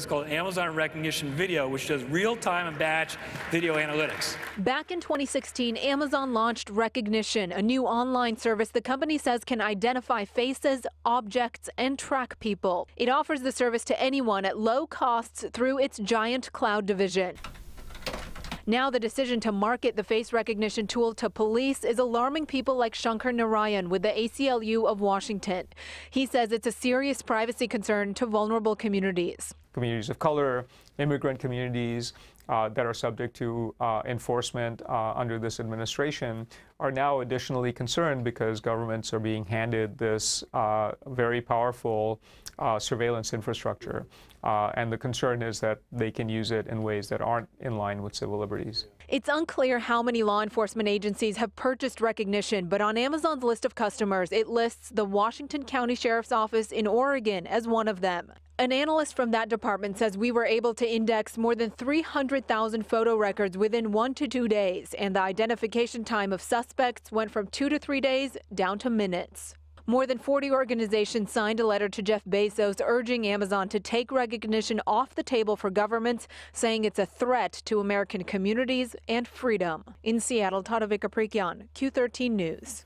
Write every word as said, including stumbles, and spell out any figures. It's called Amazon Rekognition Video, which does real-time and batch video analytics. Back in twenty sixteen, Amazon launched Rekognition, a new online service the company says can identify faces, objects, and track people. It offers the service to anyone at low costs through its giant cloud division. Now the decision to market the face recognition tool to police is alarming people like Shankar Narayan with the A C L U of Washington. He says it's a serious privacy concern to vulnerable communities. Communities of color, immigrant communities uh, that are subject to uh, enforcement uh, under this administration are now additionally concerned because governments are being handed this uh, very powerful uh, surveillance infrastructure. Uh, and the concern is that they can use it in ways that aren't in line with civil liberties. It's unclear how many law enforcement agencies have purchased Rekognition, but on Amazon's list of customers, it lists the Washington County Sheriff's Office in Oregon as one of them. An analyst from that department says we were able to index more than three hundred thousand photo records within one to two days, and the identification time of suspects went from two to three days down to minutes. More than forty organizations signed a letter to Jeff Bezos urging Amazon to take Rekognition off the table for governments, saying it's a threat to American communities and freedom. In Seattle, Tadovic Aprikian, Q thirteen News.